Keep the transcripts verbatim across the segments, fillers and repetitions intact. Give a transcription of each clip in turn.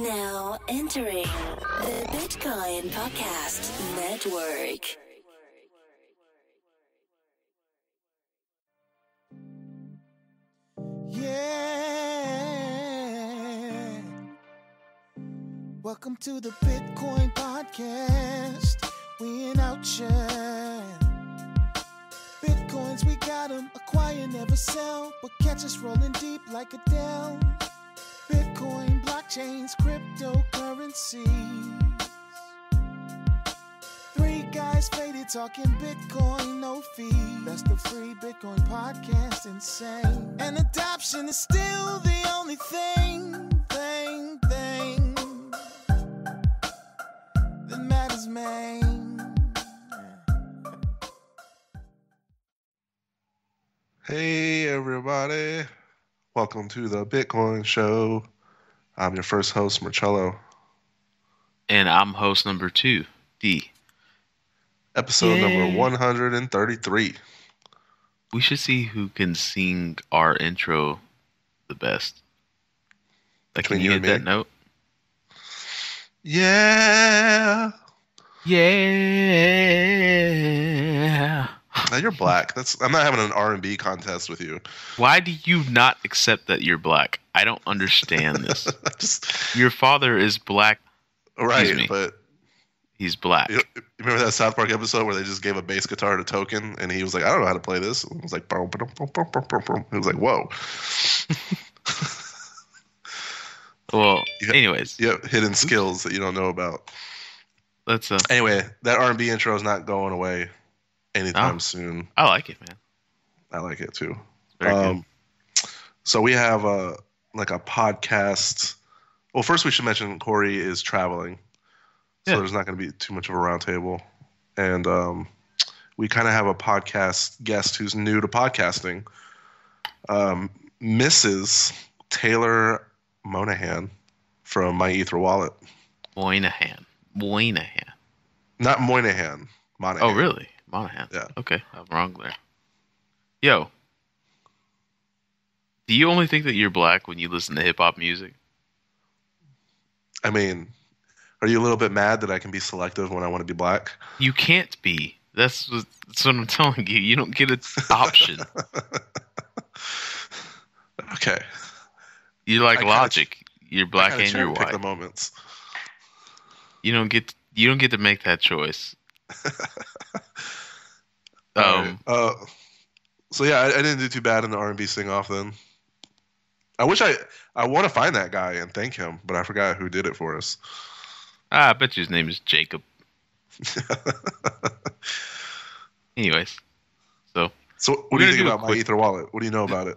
Now entering the Bitcoin Podcast Network. Yeah. Welcome to the Bitcoin Podcast. We in out here. Bitcoins, we got them. Acquire, never sell. But catch us rolling deep like a Dell. Bitcoin, blockchains, cryptocurrencies. Three guys faded talking Bitcoin, no fee. That's the Free Bitcoin Podcast, insane. And adoption is still the only thing, thing, thing that matters, man. Hey, everybody. Welcome to the Bitcoin Show. I'm your first host, Marcello. And I'm host number two, D. Episode yeah. number one hundred thirty-three. We should see who can sing our intro the best. Like, Between can you, you hit that note? Yeah. Yeah. Now you're black. That's I'm not having an R and B contest with you. Why do you not accept that you're black? I don't understand this. Just, your father is black. Right, but he's black. You remember that South Park episode where they just gave a bass guitar to Token and he was like, I don't know how to play this. And it was like, brum, brum, brum, brum, brum, brum. It was like, whoa. Well, you have, anyways. You have hidden skills that you don't know about. That's uh, anyway, that R and B intro is not going away anytime oh, soon. I like it, man. I like it too. Very um, good. So we have a like a podcast. Well, first we should mention Corey is traveling, so yeah. there's not going to be too much of a roundtable, and um, we kind of have a podcast guest who's new to podcasting, um, Missus Taylor Monahan from MyEtherWallet. Moynihan, Moynihan, not Moynihan. Monahan. Oh, really? Monahan. Yeah. Okay, I'm wrong there. Yo, do you only think that you're black when you listen to hip-hop music? I mean, are you a little bit mad that I can be selective when I want to be black? You can't be. That's what, that's what I'm telling you. You don't get an option. Okay. You're like I Logic. Kinda, you're black and you're white. Pick the moments. You don't get. You don't get to make that choice. Um, uh, so yeah, I, I didn't do too bad in the R and B sing-off then. I wish I I want to find that guy and thank him, but I forgot who did it for us. Ah, I bet his name is Jacob. Anyways, so so what do you think do about quick, my EtherWallet? What do you know about it?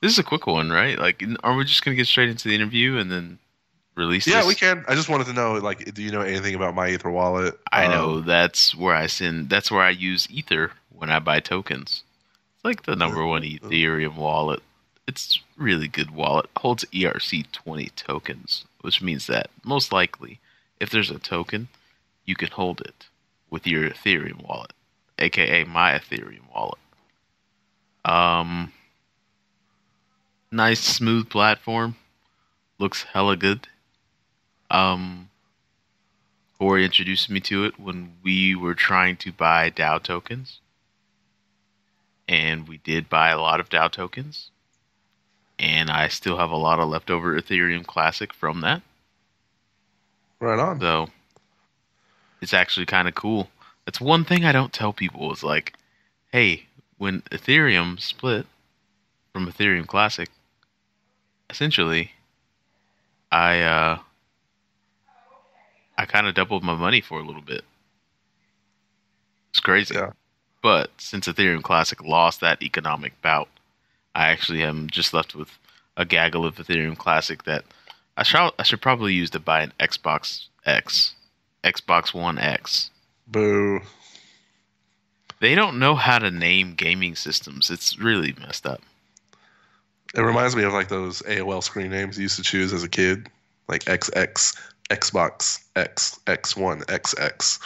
This is a quick one, right? Like, are we just gonna get straight into the interview and then release? Yeah, this? We can. I just wanted to know, like, do you know anything about my Ether wallet? I um, know that's where I send. That's where I use Ether when I buy tokens. It's like the number one Ethereum wallet. It's really good wallet. Holds E R C twenty tokens, which means that most likely, if there's a token, you can hold it with your Ethereum wallet, aka my Ethereum wallet. Um, nice smooth platform. Looks hella good. Um, Corey introduced me to it when we were trying to buy DAO tokens. And we did buy a lot of DAO tokens. And I still have a lot of leftover Ethereum Classic from that. Right on. So, it's actually kind of cool. That's one thing I don't tell people is like, hey, when Ethereum split from Ethereum Classic, essentially, I uh, I kind of doubled my money for a little bit. It's crazy. Yeah. But since Ethereum Classic lost that economic bout, I actually am just left with a gaggle of Ethereum Classic that I should, I should probably use to buy an Xbox X. Xbox One X. Boo. They don't know how to name gaming systems. It's really messed up. It reminds me of like those A O L screen names you used to choose as a kid, like X X, Xbox, X, X one, X X.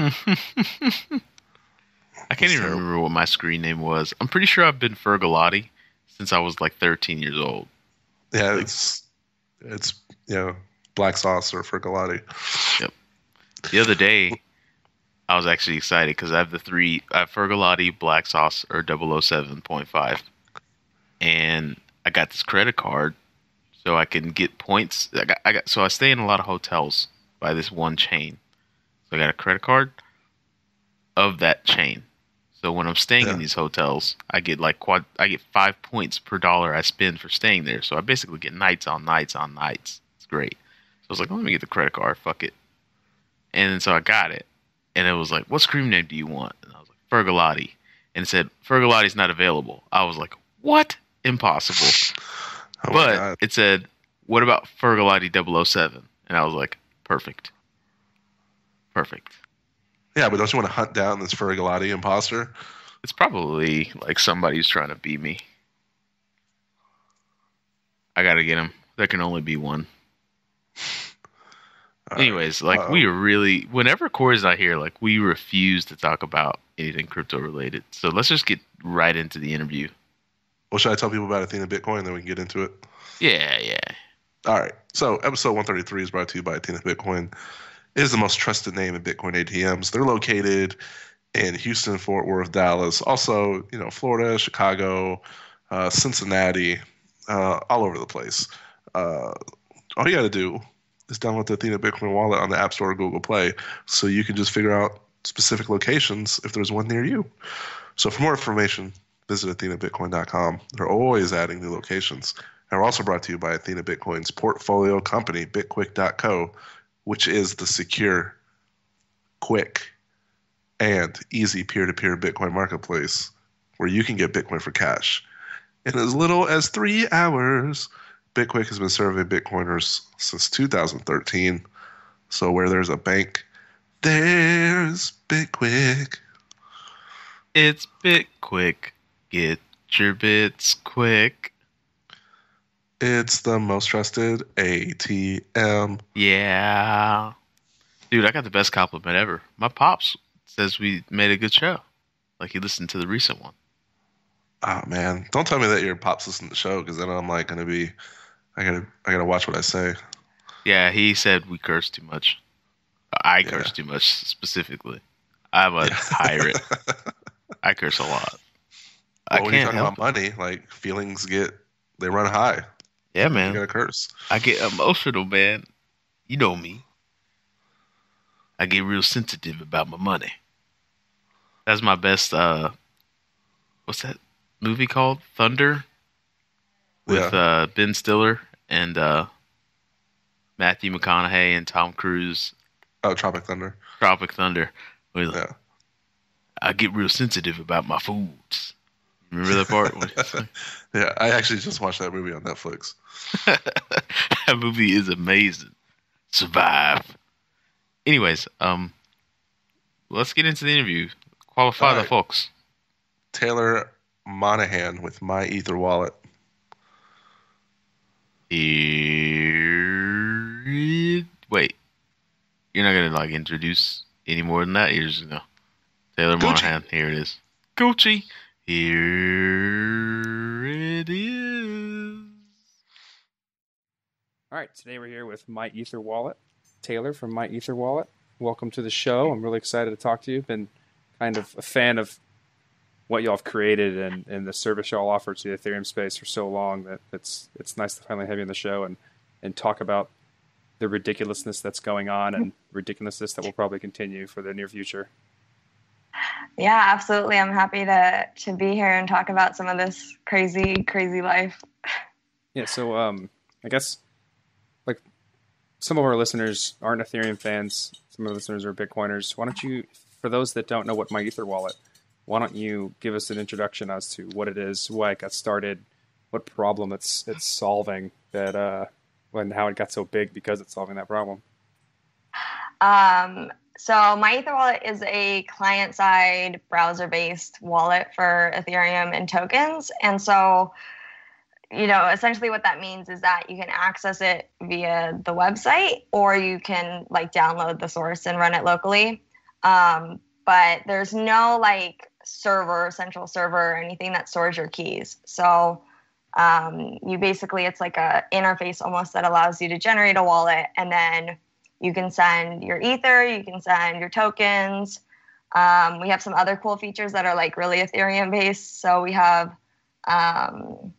I can't even remember what my screen name was. I'm pretty sure I've been Fergalati since I was like thirteen years old. Yeah, it's, it's, you know, Black Sauce or for Galati. Yep. The other day, I was actually excited because I have the three, I have Fergalati, Black Sauce, or double oh seven point five. And I got this credit card so I can get points. I got, I got, so I stay in a lot of hotels by this one chain. So I got a credit card of that chain. So when I'm staying yeah. in these hotels, I get like quad, I get five points per dollar I spend for staying there. So I basically get nights on nights on nights. It's great. So I was like, oh, let me get the credit card. Fuck it. And so I got it. And it was like, what scream name do you want? And I was like, Fergalati. And it said, Fergalati's not available. I was like, what? Impossible. Oh, but it said, what about Fergalati double oh seven? And I was like, perfect. Perfect. Yeah, but don't you want to hunt down this Fergalati imposter? It's probably like somebody who's trying to beat me. I got to get him. There can only be one. Anyways, like Uh-oh. we really, whenever Corey's not here, like we refuse to talk about anything crypto related. So let's just get right into the interview. Well, should I tell people about Athena Bitcoin, then we can get into it? Yeah, yeah. All right. So episode one thirty-three is brought to you by Athena Bitcoin. It is the most trusted name in Bitcoin A T Ms. They're located in Houston, Fort Worth, Dallas, also you know Florida, Chicago, uh, Cincinnati, uh, all over the place. Uh, all you got to do is download the Athena Bitcoin wallet on the App Store or Google Play so you can just figure out specific locations if there's one near you. So for more information, visit athena bitcoin dot com. They're always adding new locations. And we're also brought to you by Athena Bitcoin's portfolio company, bitquick dot co, which is the secure, quick, and easy peer-to-peer Bitcoin marketplace where you can get Bitcoin for cash in as little as three hours. BitQuick has been serving Bitcoiners since two thousand thirteen. So where there's a bank, there's BitQuick. It's BitQuick. Get your bits quick. It's the most trusted A T M. Yeah. Dude, I got the best compliment ever. My pops says we made a good show. Like he listened to the recent one. Oh, man. Don't tell me that your pops listened to the show because then I'm like going to be... I gotta, I gotta watch what I say. Yeah, he said we curse too much. I yeah. curse too much specifically. I'm a yeah. pirate. I curse a lot. Well, I when can't you're talking about it. money, like feelings get they run high. Yeah, man. You gotta curse. I get emotional, man. You know me. I get real sensitive about my money. That's my best. Uh, what's that movie called? Thunder. With yeah. uh, Ben Stiller and uh, Matthew McConaughey and Tom Cruise. Oh, Tropic Thunder. Tropic Thunder. Like, yeah. I get real sensitive about my foods. Remember that part? Yeah, I actually just watched that movie on Netflix. That movie is amazing. Survive. Anyways, um, let's get into the interview. Qualify All the right. folks. Taylor Monahan with MyEtherWallet. Wait, you're not gonna like introduce any more than that. You're just gonna Taylor Monahan. Here it is, Gucci. Here it is. All right, today we're here with MyEtherWallet, Taylor from MyEtherWallet. Welcome to the show. I'm really excited to talk to you. Been kind of a fan of what y'all have created and, and the service y'all offer to the Ethereum space for so long that it's it's nice to finally have you on the show and, and talk about the ridiculousness that's going on and ridiculousness that will probably continue for the near future. Yeah, absolutely. I'm happy to to be here and talk about some of this crazy, crazy life. Yeah, so um, I guess like some of our listeners aren't Ethereum fans. Some of the listeners are Bitcoiners. Why don't you, for those that don't know what MyEtherWallet, why don't you give us an introduction as to what it is, why it got started, what problem it's it's solving, that uh, and how it got so big because it's solving that problem. Um, so MyEtherWallet is a client-side browser-based wallet for Ethereum and tokens. And so, you know, essentially what that means is that you can access it via the website or you can like download the source and run it locally. Um, but there's no like server, central server, or anything that stores your keys. So Um, you basically, it's like a interface almost that allows you to generate a wallet, and then you can send your ether, you can send your tokens. Um, we have some other cool features that are like really Ethereum based. So we have um,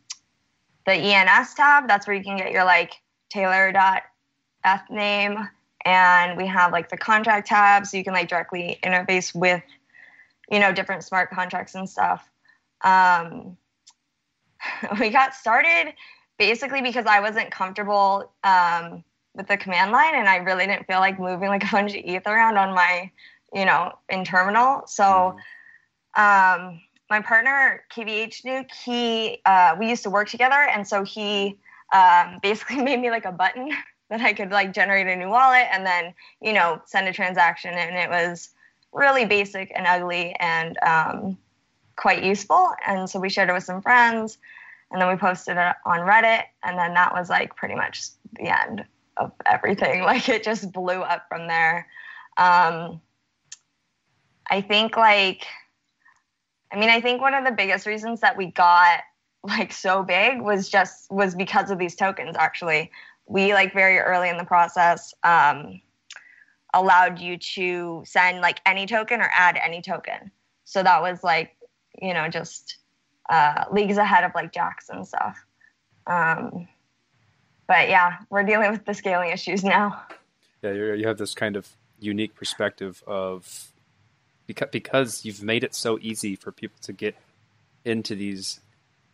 the E N S tab. That's where you can get your like Taylor.eth name. And we have like the contract tab. So you can like directly interface with, you know, different smart contracts and stuff. Um, we got started basically because I wasn't comfortable um, with the command line, and I really didn't feel like moving like a bunch of E T H around on my, you know, in terminal. So um, my partner, K B H Nuke, he, uh, we used to work together. And so he um, basically made me like a button that I could like generate a new wallet and then, you know, send a transaction. And it was really basic and ugly and um, quite useful. And so we shared it with some friends, and then we posted it on Reddit. And then that was like pretty much the end of everything. Like it just blew up from there. Um, I think like, I mean, I think one of the biggest reasons that we got like so big was just, was because of these tokens. Actually, we like very early in the process um, allowed you to send like any token or add any token. So that was like, you know, just uh, leagues ahead of like Jax and stuff. Um, but yeah, we're dealing with the scaling issues now. Yeah, you're, you have this kind of unique perspective of, because you've made it so easy for people to get into these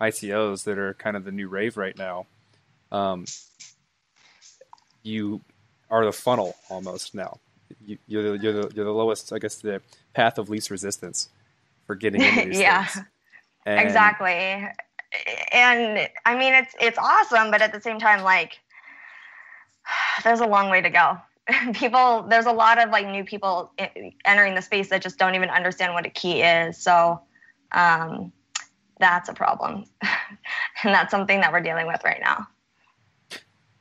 I C Os that are kind of the new rave right now. Um, you are the funnel almost now. You, you're, the, you're, the, you're the lowest, I guess, the path of least resistance for getting into these yeah, things. Yeah, and... exactly. And I mean, it's it's awesome, but at the same time, like, there's a long way to go. People, there's a lot of like new people entering the space that just don't even understand what a key is. So um, that's a problem, and that's something that we're dealing with right now.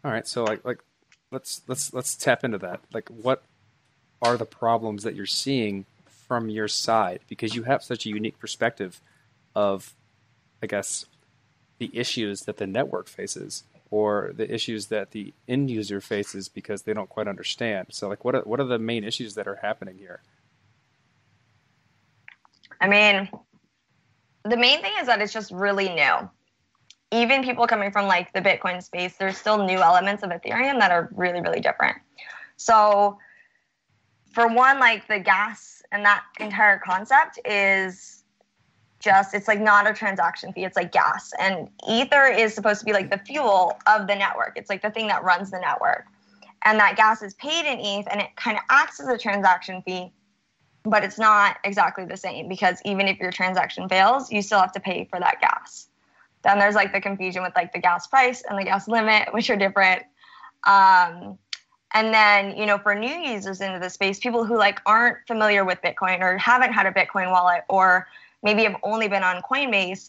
All right, so like like let's let's let's tap into that. Like, what are the problems that you're seeing from your side? Because you have such a unique perspective of, I guess, the issues that the network faces, or the issues that the end user faces because they don't quite understand. So like, what are, what are the main issues that are happening here? I mean, the main thing is that it's just really new. Even people coming from like the Bitcoin space, there's still new elements of Ethereum that are really, really different. So for one, like the gas and that entire concept is just, it's like not a transaction fee, it's like gas. And ether is supposed to be like the fuel of the network. It's like the thing that runs the network. And that gas is paid in E T H, and it kind of acts as a transaction fee, but it's not exactly the same, because even if your transaction fails, you still have to pay for that gas. Then there's like the confusion with like the gas price and the gas limit, which are different. Um, and then, you know, for new users into the space, people who like aren't familiar with Bitcoin or haven't had a Bitcoin wallet, or maybe I've only been on Coinbase,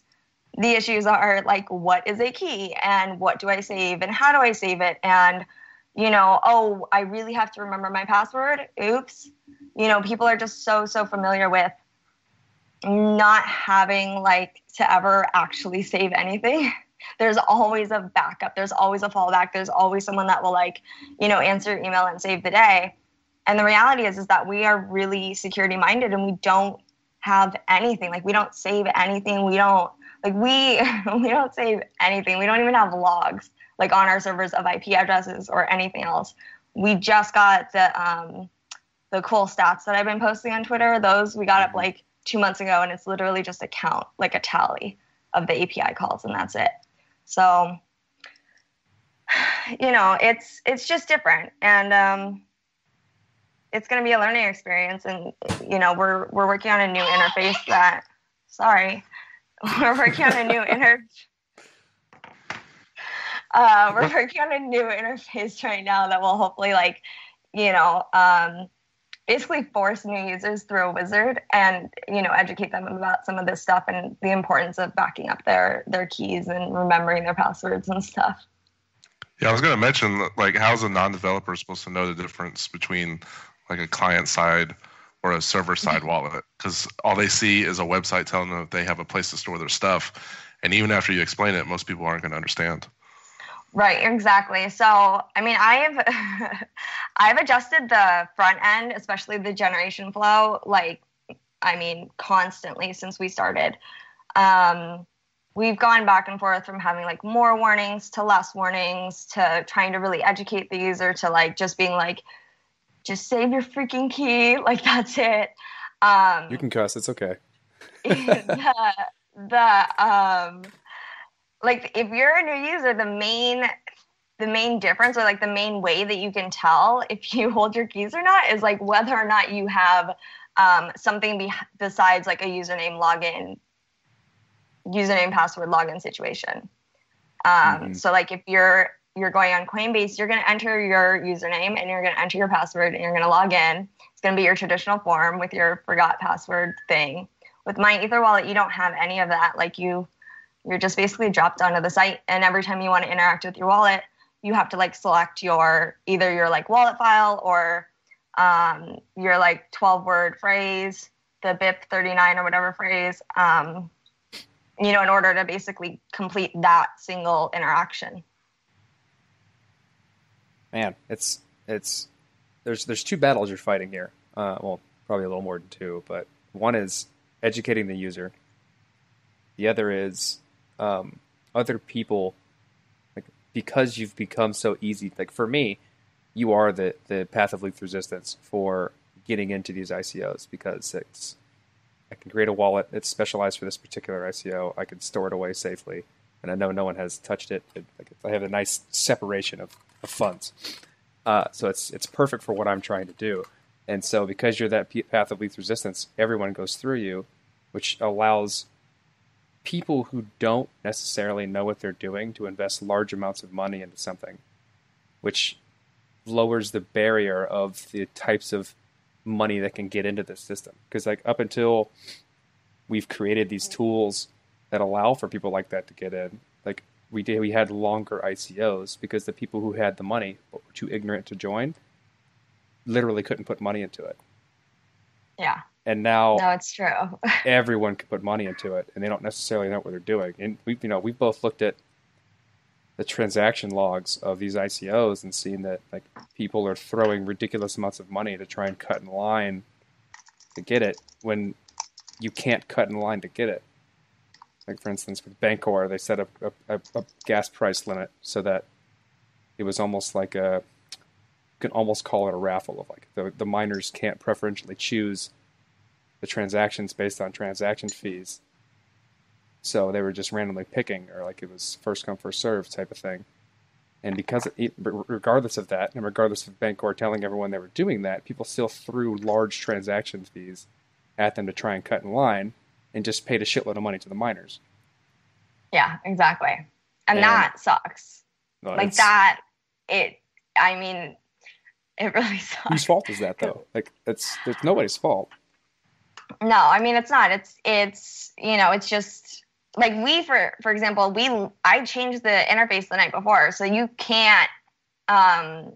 the issues are like, what is a key, and what do I save, and how do I save it? And, you know, oh, I really have to remember my password. Oops. You know, people are just so, so familiar with not having like to ever actually save anything. There's always a backup. There's always a fallback. There's always someone that will like, you know, answer your email and save the day. And the reality is, is that we are really security minded, and we don't have anything. Like, we don't save anything. We don't like we we don't save anything. We don't even have logs like on our servers of I P addresses or anything else. We just got the um the cool stats that I've been posting on Twitter. Those we got up like two months ago, and it's literally just a count, like a tally of the A P I calls, and that's it. So you know, it's it's just different, and um it's going to be a learning experience. And, you know, we're, we're working on a new interface that, sorry, we're working on a new inter, uh, we're working on a new interface right now that will hopefully like, you know, um, basically force new users through a wizard, and, you know, educate them about some of this stuff and the importance of backing up their, their keys and remembering their passwords and stuff. Yeah. I was going to mention, like, how's a non-developer supposed to know the difference between like a client-side or a server-side wallet, because all they see is a website telling them that they have a place to store their stuff, And even after you explain it, most people aren't going to understand. Right, exactly. So, I mean, I've I've adjusted the front end, especially the generation flow, like, I mean, constantly since we started. Um, we've gone back and forth from having, like, more warnings to less warnings to trying to really educate the user to, like, just being like, just save your freaking key. Like, that's it. Um, you can cuss. It's okay. the, the um, like, if you're a new user, the main the main difference or, like, the main way that you can tell if you hold your keys or not is, like, whether or not you have um, something be- besides, like, a username, login, username, password, login situation. Um, mm-hmm. So, like, if you're you're going on Coinbase, you're going to enter your username and you're going to enter your password and you're going to log in. It's going to be your traditional form with your forgot password thing. With MyEtherWallet, you don't have any of that. Like, you, you're just basically dropped onto the site, and every time you want to interact with your wallet, you have to, like, select your either your, like, wallet file or um, your, like, twelve-word phrase, the B I P thirty-nine or whatever phrase, um, you know, in order to basically complete that single interaction. Man, it's it's there's there's two battles you're fighting here. Uh, well, probably a little more than two, but one is educating the user. The other is um, other people, like, because you've become so easy. Like, for me, you are the, the path of least resistance for getting into these I C Os, because it's I can create a wallet. It's specialized for this particular I C O. I can store it away safely, and I know no one has touched it. it like, I have a nice separation of. Of funds, uh, so it's it's perfect for what I'm trying to do, and so because you're that path of least resistance, everyone goes through you, which allows people who don't necessarily know what they're doing to invest large amounts of money into something, which lowers the barrier of the types of money that can get into this system. Because, like, up until we've created these tools that allow for people like that to get in, like. We did. We had longer I C Os because the people who had the money but were too ignorant to join literally couldn't put money into it. Yeah. And now, no, it's true. Everyone can put money into it, and they don't necessarily know what they're doing. And we, you know, we both looked at the transaction logs of these I C Os and seen that, like, people are throwing ridiculous amounts of money to try and cut in line to get it when you can't cut in line to get it. Like, for instance, with Bancor, they set up a, a, a gas price limit so that it was almost like a, you can almost call it a raffle of, like, the, the miners can't preferentially choose the transactions based on transaction fees. So they were just randomly picking, or, like, it was first come, first serve type of thing. And because, it, regardless of that, and regardless of Bancor telling everyone they were doing that, people still threw large transaction fees at them to try and cut in line. And just paid a shitload of money to the miners. Yeah, exactly. And, and that sucks. No, like that, it, I mean, it really sucks. Whose fault is that, though? Like, it's, it's nobody's fault. No, I mean, it's not. It's, it's, you know, it's just, like, we, for, for example, we, I changed the interface the night before. So you can't um,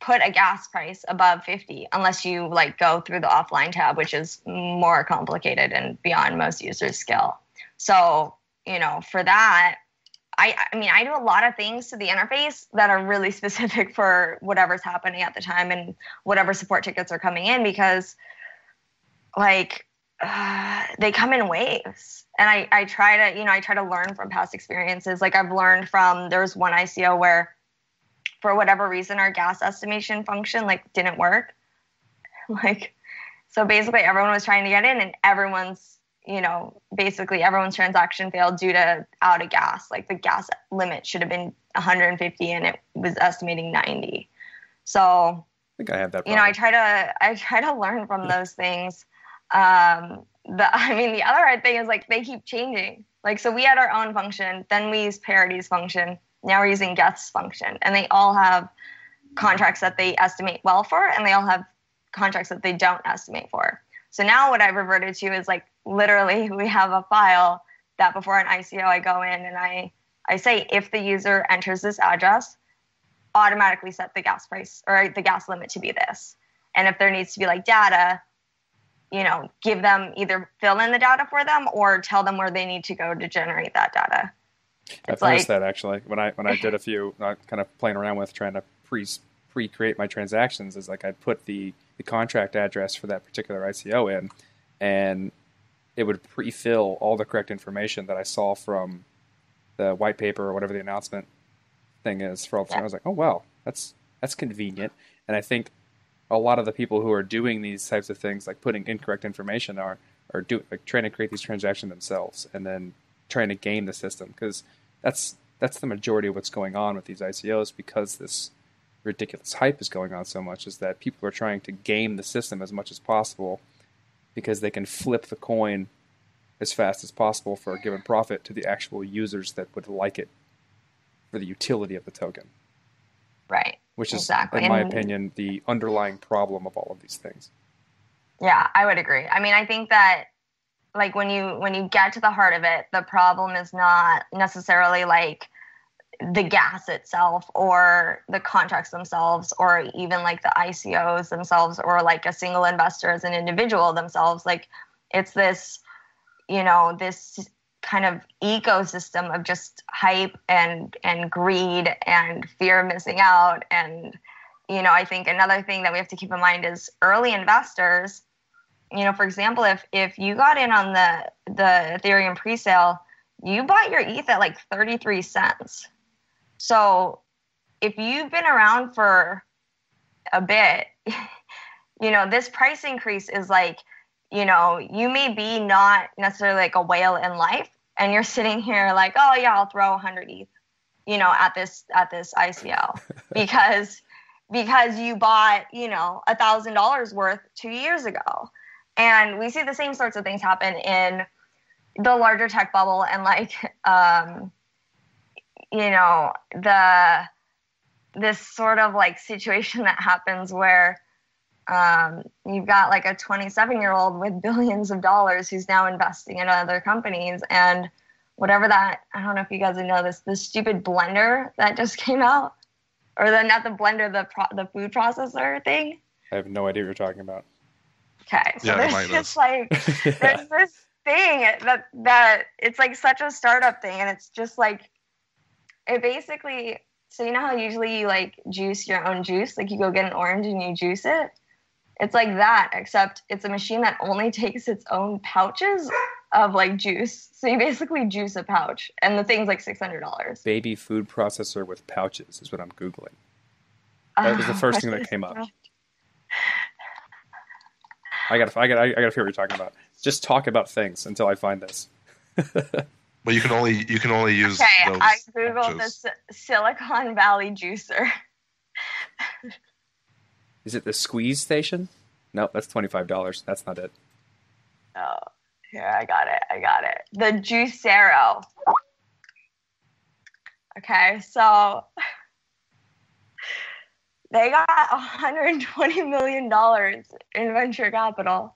put a gas price above fifty unless you, like, go through the offline tab, which is more complicated and beyond most users' skill. So, you know, for that, I, I mean, I do a lot of things to the interface that are really specific for whatever's happening at the time and whatever support tickets are coming in, because, like, uh, they come in waves. And I, I try to, you know, I try to learn from past experiences. Like, I've learned from, there was one I C O where, for whatever reason, our gas estimation function, like, didn't work. Like, so basically everyone was trying to get in, and everyone's, you know, basically everyone's transaction failed due to out of gas. Like, the gas limit should have been one hundred fifty and it was estimating ninety. So I think I have that problem. You know, I try to, I try to learn from those things. Um, the, I mean, the other hard thing is, like, they keep changing. Like, so we had our own function, then we used Parity's function. Now we're using Geth's function, and they all have contracts that they estimate well for, and they all have contracts that they don't estimate for. So now what I've reverted to is, like, literally we have a file that before an I C O I go in and I, I say, if the user enters this address, automatically set the gas price or the gas limit to be this. And if there needs to be, like, data, you know, give them, either fill in the data for them or tell them where they need to go to generate that data. I've noticed that actually when I when I did a few uh, kind of playing around with trying to pre pre create my transactions, is like I'd put the, the contract address for that particular I C O in, and it would pre fill all the correct information that I saw from the white paper or whatever the announcement thing is for all the time. I was like, oh wow, that's that's convenient. And I think a lot of the people who are doing these types of things, like putting incorrect information, are are do, like trying to create these transactions themselves and then trying to game the system, because that's that's the majority of what's going on with these I C Os, because this ridiculous hype is going on so much, is that people are trying to game the system as much as possible because they can flip the coin as fast as possible for a given profit to the actual users that would like it for the utility of the token. Right. Which is, exactly. in my and, opinion, the underlying problem of all of these things. Yeah, I would agree. I mean, I think that like when you when you get to the heart of it, the problem is not necessarily like the gas itself or the contracts themselves or even like the I C Os themselves or like a single investor as an individual themselves. Like it's this, you know, this kind of ecosystem of just hype and and greed and fear of missing out. And, you know, I think another thing that we have to keep in mind is early investors. You know, for example, if if you got in on the the Ethereum presale, you bought your E T H at like thirty-three cents. So if you've been around for a bit, you know, this price increase is like, you know, you may be not necessarily like a whale in life, and you're sitting here like, oh yeah, I'll throw one hundred E T H, you know, at this at this I C O because because you bought, you know, a thousand dollars worth two years ago. And we see the same sorts of things happen in the larger tech bubble and like, um, you know, the this sort of like situation that happens where um, you've got like a twenty-seven-year-old with billions of dollars who's now investing in other companies. And whatever that, I don't know if you guys know this, this stupid blender that just came out, or the, not the blender, the pro, the food processor thing. I have no idea what you're talking about. Okay, so yeah, there's just like there's this thing that that it's like such a startup thing, and it's just like it basically. So you know how usually you like juice your own juice, like you go get an orange and you juice it. It's like that, except it's a machine that only takes its own pouches of like juice. So you basically juice a pouch, and the thing's like six hundred dollars. Baby food processor with pouches is what I'm googling. That was the first oh, thing that came up. I gotta, I gotta, I gotta hear what you're talking about. Just talk about things until I find this. Well, you can only, you can only use. Okay, those I googled this Silicon Valley juicer. Is it the squeeze station? No, that's twenty-five dollars. That's not it. Oh, here I got it. I got it. The Juicero. Okay, so they got one hundred twenty million dollars in venture capital.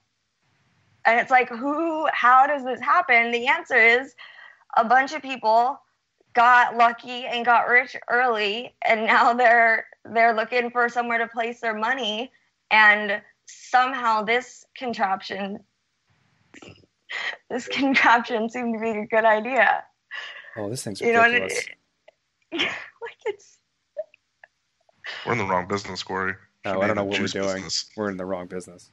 And it's like, who, how does this happen? The answer is a bunch of people got lucky and got rich early, and now they're they're looking for somewhere to place their money, and somehow this contraption this contraption seemed to be a good idea. Oh, this thing's ridiculous. You know what it, like it's We're in the wrong business, Corey. No, I don't know what we're doing. Business. We're in the wrong business.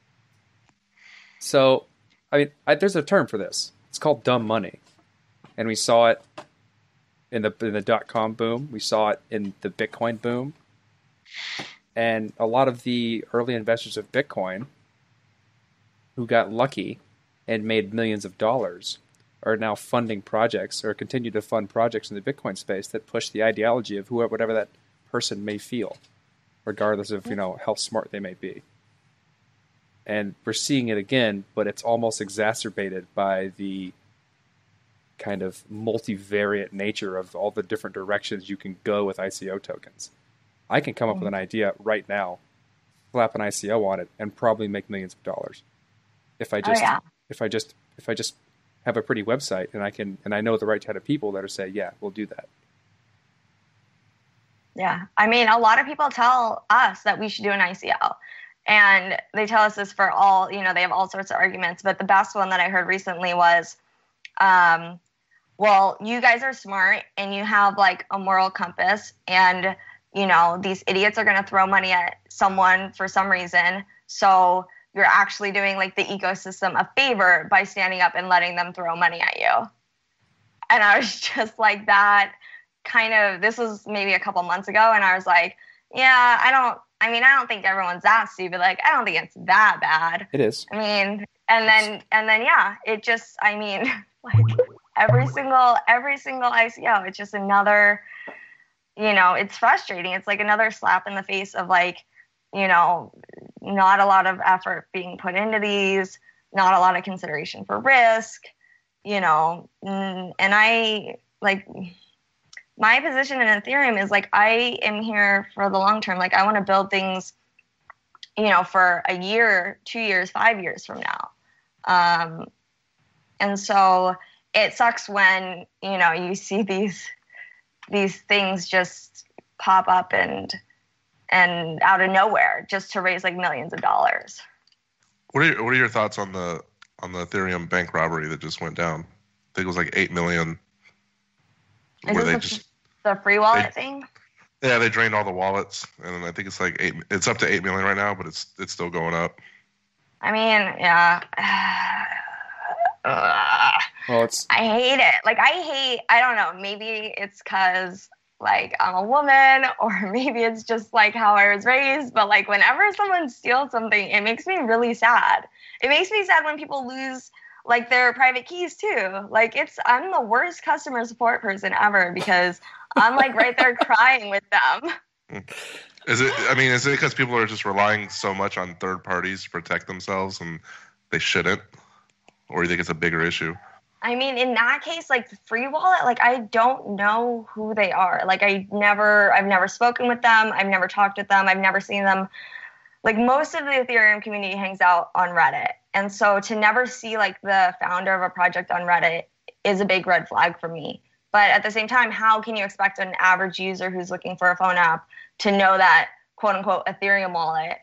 So, I mean, I, there's a term for this. It's called dumb money, and we saw it in the in the dot com boom. We saw it in the Bitcoin boom, and a lot of the early investors of Bitcoin who got lucky and made millions of dollars are now funding projects or continue to fund projects in the Bitcoin space that push the ideology of whoever, whatever that person may feel, regardless of, you know, how smart they may be. And we're seeing it again, but it's almost exacerbated by the kind of multivariate nature of all the different directions you can go with I C O tokens. I can come up with an idea right now, slap an I C O on it, and probably make millions of dollars if I just, oh, yeah. if I just, if I just have a pretty website and I can, and I know the right kind of people that are saying, yeah, we'll do that. Yeah. I mean, a lot of people tell us that we should do an I C O. And they tell us this for all, you know, they have all sorts of arguments. But the best one that I heard recently was, um, well, you guys are smart and you have like a moral compass, and, you know, these idiots are going to throw money at someone for some reason. So you're actually doing like the ecosystem a favor by standing up and letting them throw money at you. And I was just like, that kind of, this was maybe a couple months ago. And I was like, yeah, I don't, I mean, I don't think everyone's that stupid. Like, I don't think it's that bad. It is. I mean, and then, and then, yeah, it just, I mean, like every single, every single I C O, it's just another, you know, it's frustrating. It's like another slap in the face of like, you know, not a lot of effort being put into these, not a lot of consideration for risk, you know, and I like, my position in Ethereum is like, I am here for the long term. Like I want to build things, you know, for a year, two years, five years from now. Um, and so it sucks when, you know, you see these, these things just pop up and, and out of nowhere just to raise like millions of dollars. What are your, what are your thoughts on the, on the Ethereum bank robbery that just went down? I think it was like eight million. Is where they the, just. The free wallet they, thing? Yeah, they drained all the wallets, and I think it's like eight. It's up to eight million right now, but it's it's still going up. I mean, yeah. Well, it's. I hate it. Like I hate. I don't know. Maybe it's because like I'm a woman, or maybe it's just like how I was raised. But like whenever someone steals something, it makes me really sad. It makes me sad when people lose like their private keys too. Like it's, I'm the worst customer support person ever because I'm like right there crying with them. Is it, I mean, is it because people are just relying so much on third parties to protect themselves and they shouldn't, or you think it's a bigger issue? I mean, in that case, like the free wallet, like I don't know who they are. Like I never, I've never spoken with them. I've never talked with them. I've never seen them. Like most of the Ethereum community hangs out on Reddit. And so to never see like the founder of a project on Reddit is a big red flag for me. But at the same time, how can you expect an average user who's looking for a phone app to know that quote unquote Ethereum wallet,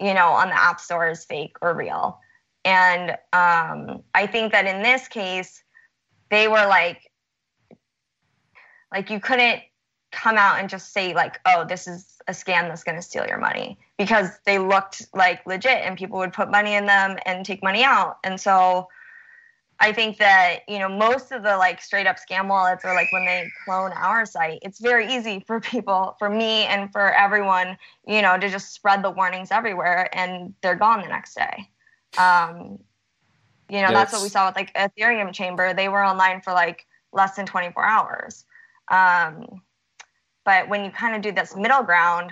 you know, on the app store is fake or real? And um, I think that in this case, they were like, like you couldn't come out and just say like, oh, this is a scam that's going to steal your money, because they looked like legit and people would put money in them and take money out. And so I think that, you know, most of the like straight up scam wallets are like when they clone our site, it's very easy for people, for me and for everyone, you know, to just spread the warnings everywhere and they're gone the next day. Um, you know, yes. That's what we saw with like Ethereum Chamber. They were online for like less than twenty-four hours. Um, But when you kind of do this middle ground,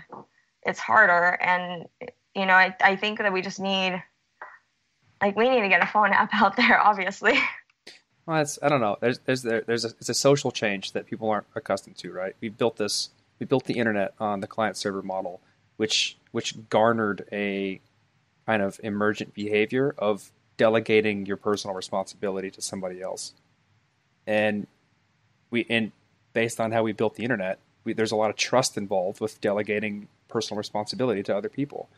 it's harder. And, you know, I, I think that we just need, like, we need to get a phone app out there, obviously. Well, it's, I don't know. There's, there's, there's a, it's a social change that people aren't accustomed to, right? We built this, we built the internet on the client server model, which, which garnered a kind of emergent behavior of delegating your personal responsibility to somebody else. And we, and based on how we built the internet, We, there's a lot of trust involved with delegating personal responsibility to other people.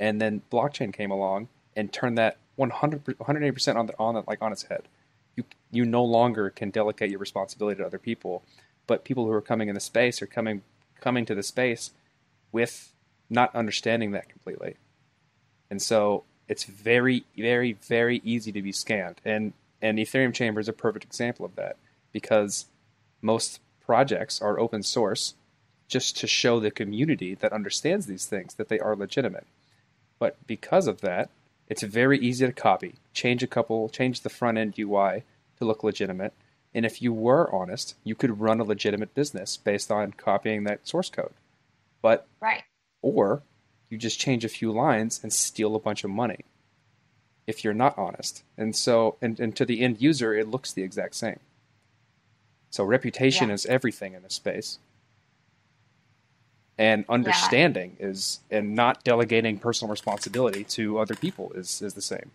And then blockchain came along and turned that one hundred, one hundred eighty percent on the, on the, like on its head. You you no longer can delegate your responsibility to other people, but people who are coming in the space are coming coming to the space with not understanding that completely. And so it's very, very, very easy to be scammed. And, and Ethereum Chamber is a perfect example of that, because most projects are open source just to show the community that understands these things that they are legitimate. But because of that, it's very easy to copy, change a couple, change the front end U I to look legitimate. And if you were honest, you could run a legitimate business based on copying that source code. But, right. Or you just change a few lines and steal a bunch of money if you're not honest. And so, and, and to the end user, it looks the exact same. So reputation yeah. is everything in this space. And understanding yeah. is, and not delegating personal responsibility to other people is, is the same.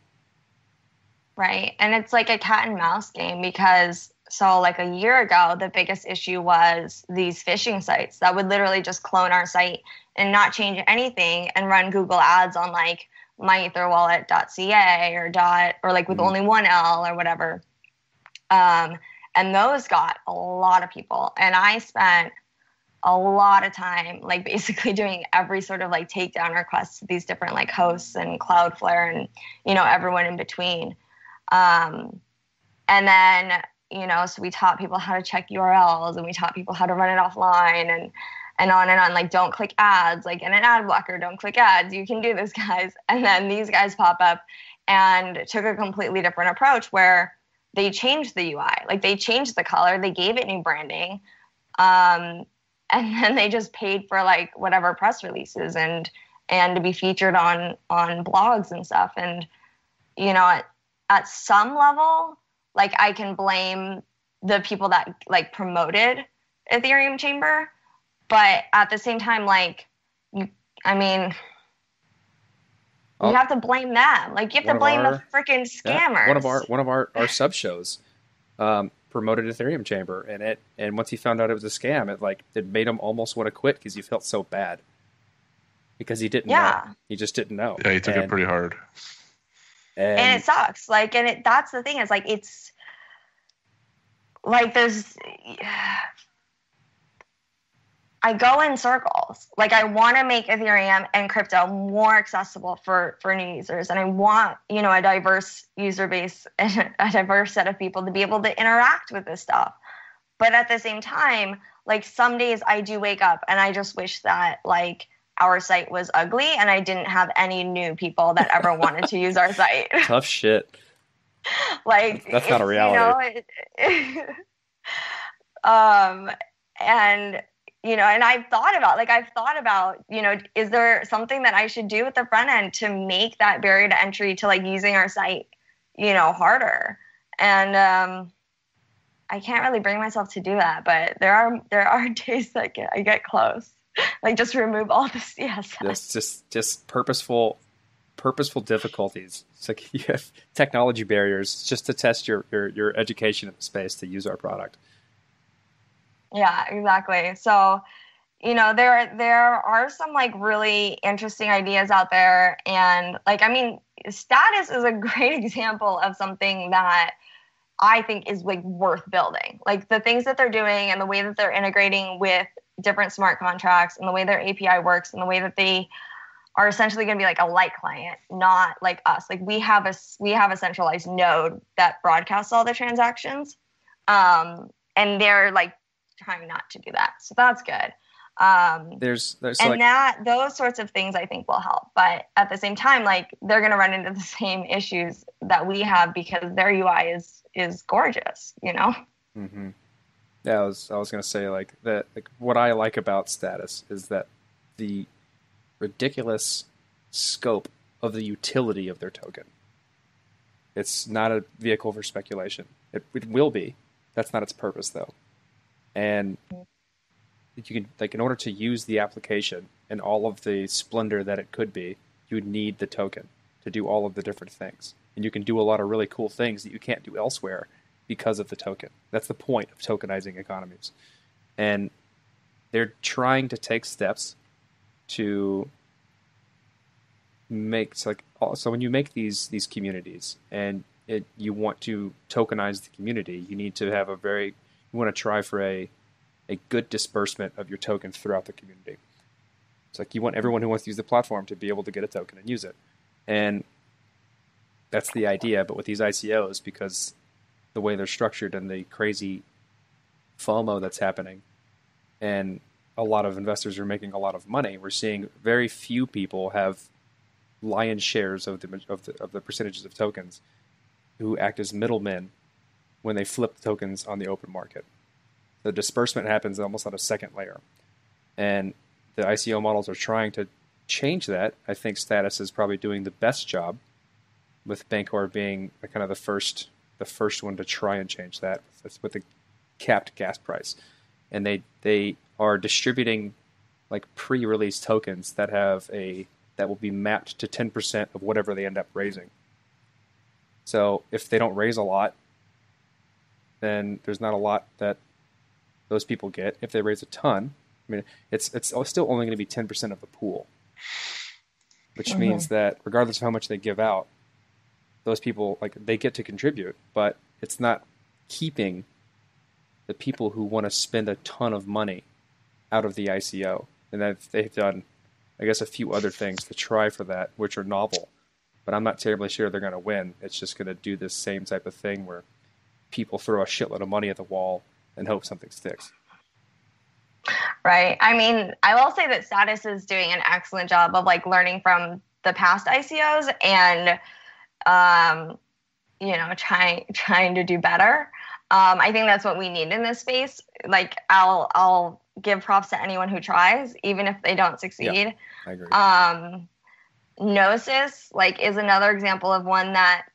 Right. And it's like a cat and mouse game, because So like a year ago, the biggest issue was these phishing sites that would literally just clone our site and not change anything and run Google ads on like my ether wallet dot c a or dot or like with mm-hmm. only one L or whatever. Um, and those got a lot of people. And I spent a lot of time like basically doing every sort of like takedown requests to these different like hosts and Cloudflare and, you know, everyone in between. Um, and then, you know, so we taught people how to check U R Ls and we taught people how to run it offline and, and on and on, like don't click ads, like in an ad blocker, don't click ads. You can do this, guys. And then these guys pop up and took a completely different approach where they changed the U I, like they changed the color, they gave it new branding. Um, and then they just paid for like whatever press releases and, and to be featured on, on blogs and stuff. And, you know, at, at some level, like I can blame the people that like promoted Ethereum Chamber, but at the same time, like, you, I mean, oh, you have to blame them. Like you have to blame our, the freaking scammers. Yeah, one of our, one of our, our sub shows, um, promoted Ethereum Chamber, and it and once he found out it was a scam, it like it made him almost want to quit because he felt so bad because he didn't yeah. know. He just didn't know. Yeah, he took and, it pretty hard. And, and it sucks. Like, and it that's the thing is like it's like there's I go in circles. Like I want to make Ethereum and crypto more accessible for, for new users. And I want, you know, a diverse user base and a diverse set of people to be able to interact with this stuff. But at the same time, like some days I do wake up and I just wish that like our site was ugly and I didn't have any new people that ever wanted to use our site. Tough shit. Like that's not a reality. You know, it, um, and You know, and I've thought about, like, I've thought about, you know, is there something that I should do with the front end to make that barrier to entry to, like, using our site, you know, harder? And um, I can't really bring myself to do that, but there are there are days that get, I get close. Like, just remove all the C S S. Yes, just, just purposeful purposeful difficulties. It's like you have technology barriers just to test your, your, your education in the space to use our product. Yeah, exactly. So, you know, there there are some like really interesting ideas out there, and like I mean, Status is a great example of something that I think is like worth building. Like the things that they're doing and the way that they're integrating with different smart contracts and the way their A P I works and the way that they are essentially going to be like a light client, not like us. Like we have a we have a centralized node that broadcasts all the transactions, um, and they're like trying not to do that. So that's good. Um, there's, there's and like, that those sorts of things I think will help. But at the same time, like they're going to run into the same issues that we have because their U I is, is gorgeous, you know? Mm-hmm. Yeah. I was, I was going to say like that, like what I like about Status is that the ridiculous scope of the utility of their token. It's not a vehicle for speculation. It, it will be. That's not its purpose though. And you can, like, in order to use the application and all of the splendor that it could be, you would need the token to do all of the different things. And you can do a lot of really cool things that you can't do elsewhere because of the token. That's the point of tokenizing economies. And they're trying to take steps to make, so like, so when you make these, these communities and it, you want to tokenize the community, you need to have a very... You want to try for a, a good disbursement of your token throughout the community. It's like you want everyone who wants to use the platform to be able to get a token and use it. And that's the idea. But with these I C Os, because the way they're structured and the crazy FOMO that's happening, and a lot of investors are making a lot of money, we're seeing very few people have lion's shares of the of the, of the percentages of tokens who act as middlemen when they flip tokens on the open market. The disbursement happens almost on a second layer. And the I C O models are trying to change that. I think Status is probably doing the best job, with Bancor being kind of the first the first one to try and change that with the capped gas price. And they they are distributing like pre-release tokens that have a that will be mapped to ten percent of whatever they end up raising. So if they don't raise a lot, then there's not a lot that those people get. If they raise a ton, I mean, it's it's still only going to be ten percent of the pool, which mm-hmm. means that regardless of how much they give out, those people, like, they get to contribute, but it's not keeping the people who want to spend a ton of money out of the I C O. And that they've done, I guess, a few other things to try for that, which are novel. But I'm not terribly sure they're going to win. It's just going to do this same type of thing where people throw a shitload of money at the wall and hope something sticks. Right. I mean, I will say that Status is doing an excellent job of, like, learning from the past I C Os and, um, you know, trying trying to do better. Um, I think that's what we need in this space. Like, I'll I'll give props to anyone who tries, even if they don't succeed. Yeah, I agree. Um, Gnosis, like, is another example of one that,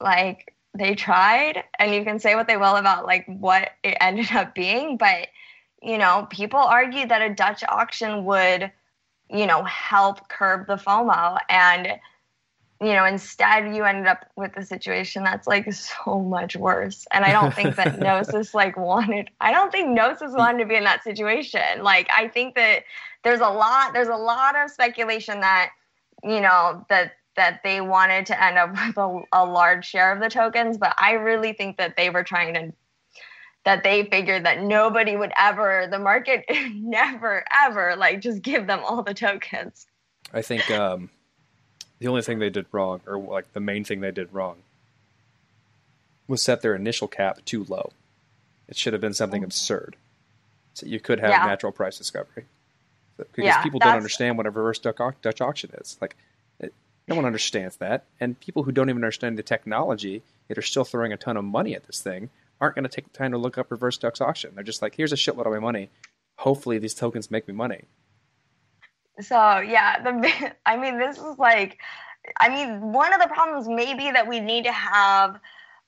like, they tried, and you can say what they will about, like, what it ended up being, but, you know, people argued that a Dutch auction would, you know, help curb the FOMO, and, you know, instead you ended up with a situation that's, like, so much worse. And I don't think that Gnosis, like, wanted, I don't think Gnosis wanted to be in that situation. Like, I think that there's a lot, there's a lot of speculation that, you know, that that they wanted to end up with a, a large share of the tokens, but I really think that they were trying to, that they figured that nobody would ever, the market never, ever, like, just give them all the tokens. I think um, the only thing they did wrong, or, like, the main thing they did wrong, was set their initial cap too low. It should have been something absurd. So you could have yeah. natural price discovery. Because yeah, people don't understand what a reverse Dutch auction is. Like, it, no one understands that. And people who don't even understand the technology that are still throwing a ton of money at this thing aren't going to take the time to look up reverse Dutch auction. They're just like, here's a shitload of my money. Hopefully these tokens make me money. So, yeah. The, I mean, this is like... I mean, one of the problems maybe that we need to have...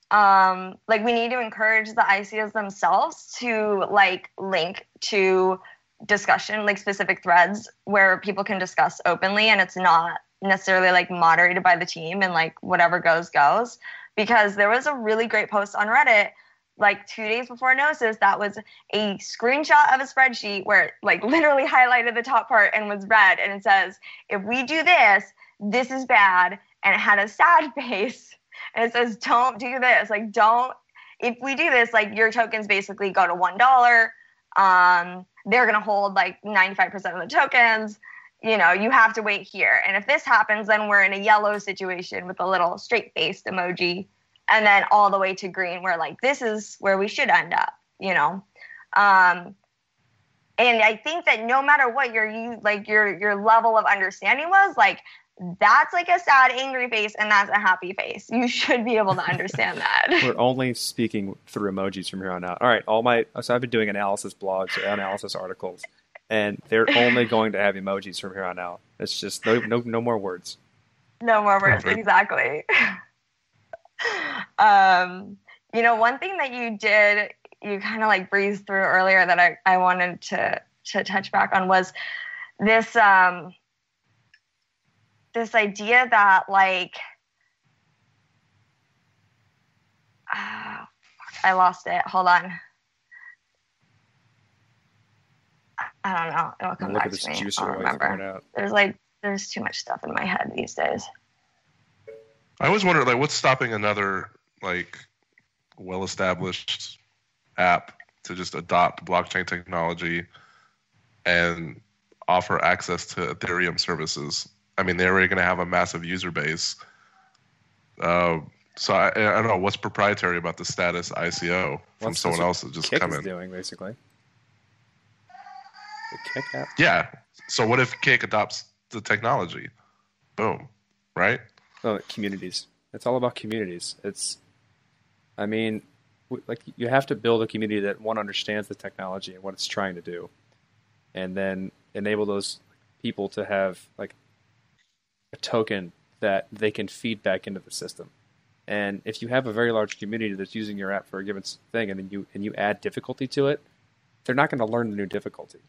Um, like, we need to encourage the I C Os themselves to, like, link to... discussion, like, specific threads where people can discuss openly, and it's not necessarily, like, moderated by the team, and, like, whatever goes goes. Because there was a really great post on Reddit, like, two days before Gnosis, that was a screenshot of a spreadsheet where it, like, literally highlighted the top part and was red, and it says, if we do this, this is bad, and it had a sad face, and it says, don't do this, like, don't, if we do this, like, your tokens basically go to one dollar, um, they're going to hold, like, ninety-five percent of the tokens. You know, you have to wait here. And if this happens, then we're in a yellow situation with a little straight-faced emoji. And then all the way to green, where, like, this is where we should end up, you know. Um, and I think that no matter what your, you, like, your your level of understanding was, like, that's, like, a sad, angry face, and that's a happy face. You should be able to understand that. We're only speaking through emojis from here on out. All right, all my so I've been doing analysis blogs or analysis articles, and they're only going to have emojis from here on out. It's just no no, no more words. No more words, exactly. um, you know, one thing that you did, you kind of, like, breezed through earlier that I, I wanted to, to touch back on was this... Um, this idea that, like, uh, I lost it. Hold on. I don't know. It'll come back to me. I don't remember. There's, like, there's too much stuff in my head these days. I always wonder, like, what's stopping another, like, well-established app to just adopt blockchain technology and offer access to Ethereum services? I mean, they're already going to have a massive user base. Uh, so I, I don't know what's proprietary about the Status I C O from well, someone else that just Kik come is in. Doing basically. The Kik app. Yeah. So what if Kik adopts the technology? Boom. Right. Oh, communities. It's all about communities. It's. I mean, like, you have to build a community that one understands the technology and what it's trying to do, and then enable those people to have, like, a token that they can feed back into the system. And if you have a very large community that's using your app for a given thing, and then you and you add difficulty to it, they're not going to learn the new difficulty.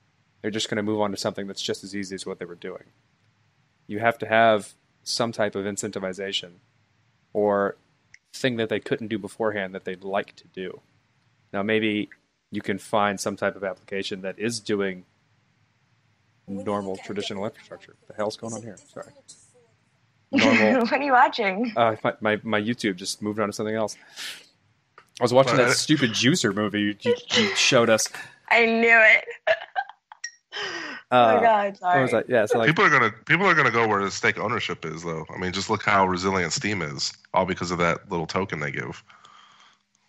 They're just going to move on to something that's just as easy as what they were doing. You have to have some type of incentivization or thing that they couldn't do beforehand that they'd like to do. Now, maybe you can find some type of application that is doing normal traditional infrastructure. What the hell's going on here? Sorry. Normal, what are you watching? Uh, my, my my YouTube just moved on to something else. I was watching what? that stupid Juicer movie you, you showed us. I knew it. Uh, oh my God! Sorry. Was like, yeah, so like, people are gonna people are gonna go where the stake ownership is, though. I mean, just look how resilient Steam is, all because of that little token they give.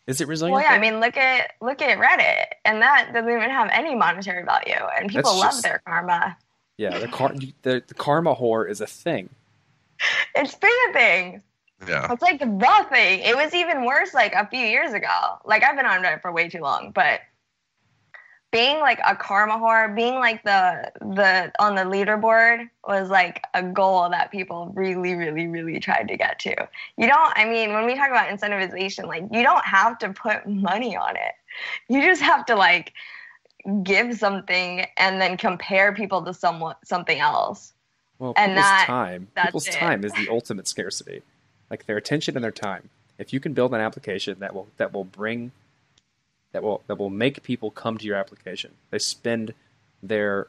Is it resilient? Well, yeah. Though? I mean, look at look at Reddit, and that doesn't even have any monetary value, and people That's love just, their karma. Yeah, the, car, the the karma whore is a thing. It's been a thing. Yeah. It's like the thing. It was even worse like a few years ago. Like, I've been on Reddit for way too long, but being like a karma whore, being like the the on the leaderboard was like a goal that people really, really, really tried to get to. You don't, I mean, when we talk about incentivization, like, you don't have to put money on it. You just have to like give something and then compare people to someone something else. Well, and people's that, time, people's it. time is the ultimate scarcity, like their attention and their time. If you can build an application that will that will bring, that will that will make people come to your application, they spend their